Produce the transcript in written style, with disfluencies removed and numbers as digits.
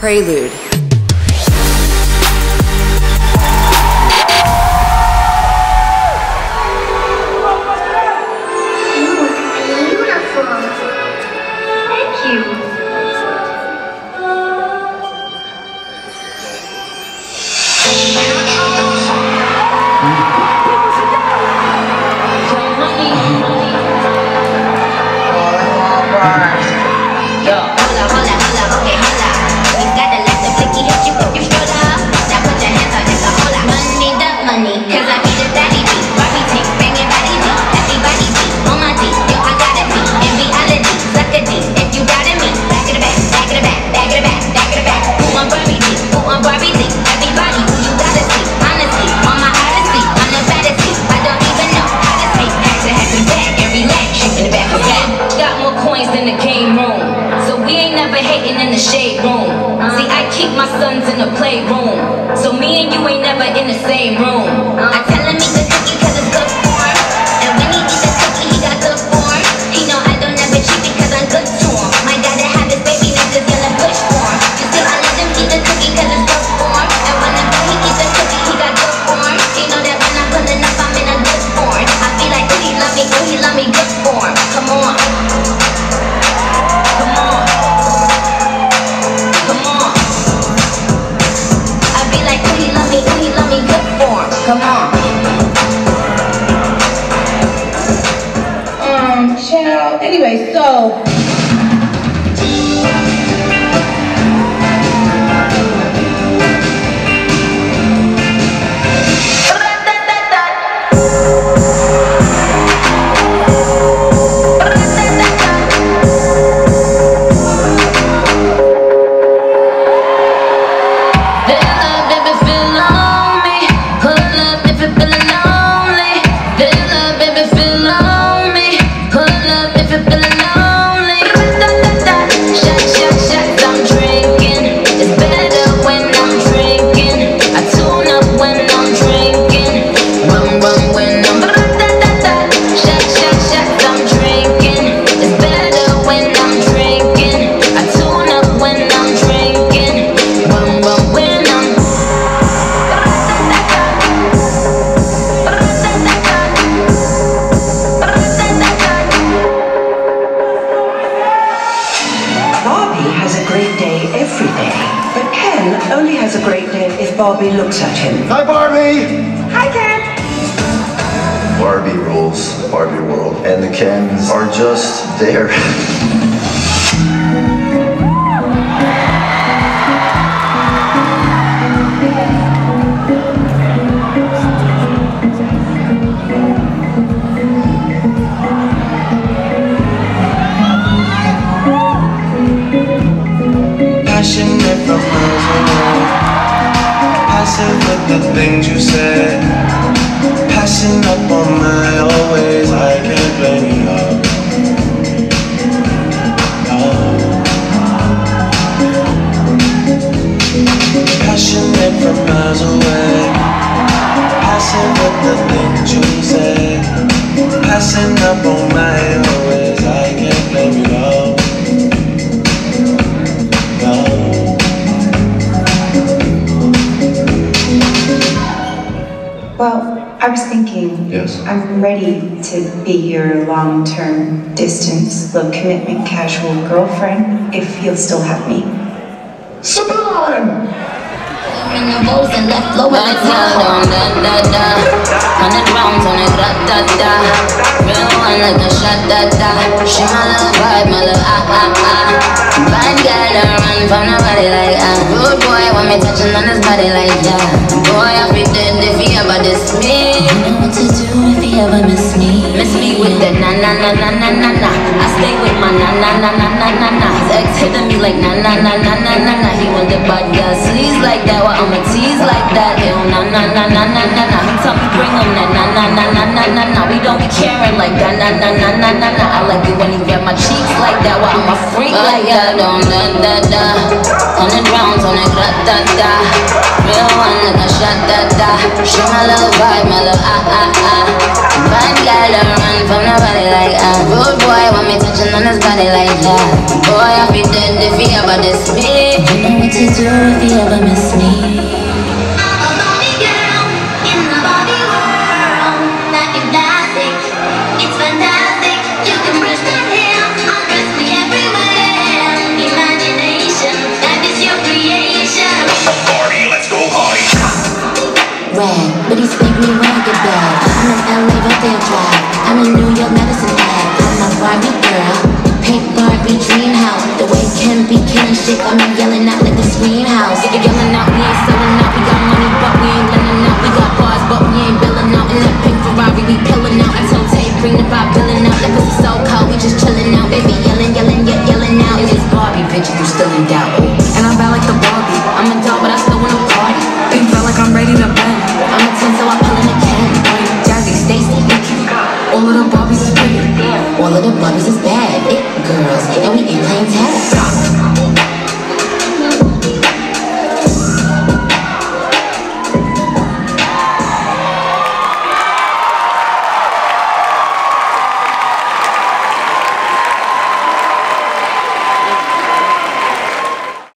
Prelude. Barbie looks at him. Hi, Barbie! Hi, Ken! Barbie rules the Barbie world, and the Kens are just there. Passionate proposal. Passing up the things you said, passing up on my always. I can't blame you. Passionate from miles away, passing up the things you said, passing up on my always. I can't blame you. I was thinking, yes. I'm ready to be your long-term, distance, low-commitment, casual girlfriend, if you'll still have me. Sublime! Good boy, want me touching on his body like that. Boy, I'll be dead if he ever diss me. I know what to do if he ever miss me. Miss me with the na na na na na na na. I stay with my na na na na na na na. His ex hitting me like na na na na na na na. He want the bad girl sleaze like that. Why I'ma tease like that? Ew, na na na na na na na. He tell me bring him na na na na na na na na. We don't be caring like that na na na na na na. I like it when he grab my cheeks like that. Why I'm a freak like that? Don't da da da. On the ground, on the da da da. Real one like a shot da da. She my little vibe, my little ah. Bad guy don't run from nobody like ah. Good boy want me touching on his body like that. Boy I'll be dead if he ever diss me. ever miss me. I'm a Barbie girl in the Barbie world. Life is fantastic, it's fantastic. You can brush my hair, undress me everywhere. Imagination, that is your creation. Party, let's go party. Rag, but he's make me wanna get back. I'm in LA, but they'll drive. I'm in New York, Medicine Hat. I'm a Barbie girl, pink Barbie dream house. The way Ken be Ken shit, I'm yelling out like this greenhouse. If you're yelling out, we ain't selling out. We got money, but we ain't lending out. We got bars, but we ain't billing out. In that pink Ferrari, we pillin' out. I told Tay, bring the vibe, billin' out. That pussy so cold, we just chillin' out. Baby yelling, yelling, yelling out. It is Barbie, bitch, if you still in doubt.